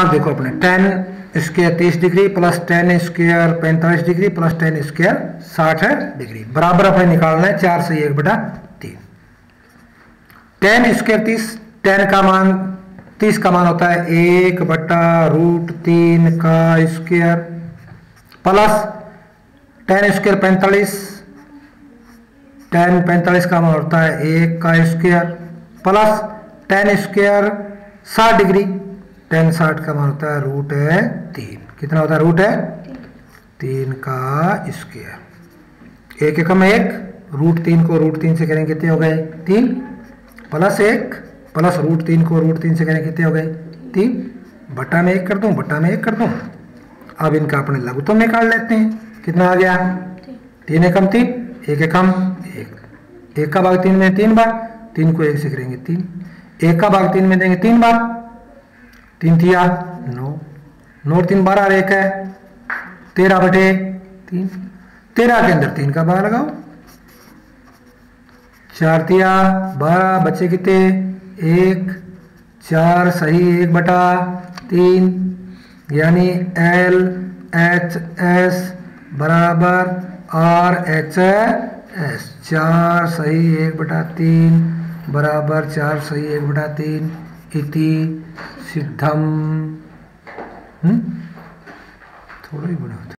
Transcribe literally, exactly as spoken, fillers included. अब देखो अपने टेन स्क्वायर तीस डिग्री प्लस टेन स्क्वायर पैंतालीस डिग्री प्लस टेन स्क्वायर साठ डिग्री बराबर अपने निकालना है चार से एक बटा तीन। टेन स्क्वायर तीस, टेन का मान तीस का मान होता है एक बटा रूट तीन का स्क्वायर प्लस टेन स्क्वायर पैंतालीस, टेन पैंतालीस का मान होता है एक का स्क्वायर प्लस टेन स्क्वायर साठ डिग्री, टेन साठ का मान होता है रूट है तीन, कितना होता है रूट है तीन का स्क्वायर, एक एकम एक, रूट तीन को रूट तीन से करेंगे कितने हो गए तीन, प्लस एक प्लस रूट तीन को रूट तीन से करेंगे कितने हो गए तीन, बटा में एक कर दूं बटा में एक कर दूं। अब इनका अपने लघुत्तम निकाल लेते हैं, कितना आ गया तीन एकम तीन, एक एकम एक, एक का भाग तीन में तीन बार, तीन को एक से करेंगे तीन, एक का भाग तीन में देंगे तीन बार, तीन थिया नौ, नौ तीन बारह और एक है तेरह बटे तीन, तेरह के अंदर तीन का भाग लगाओ, चार थिया बारह बचे कितने एक, चार सही एक बटा तीन, यानी एल एच एस बराबर आर एच एस, चार सही एक बटा तीन बराबर चार सही एक बटा तीन इति सिद्धम। थोड़ा ही बड़ा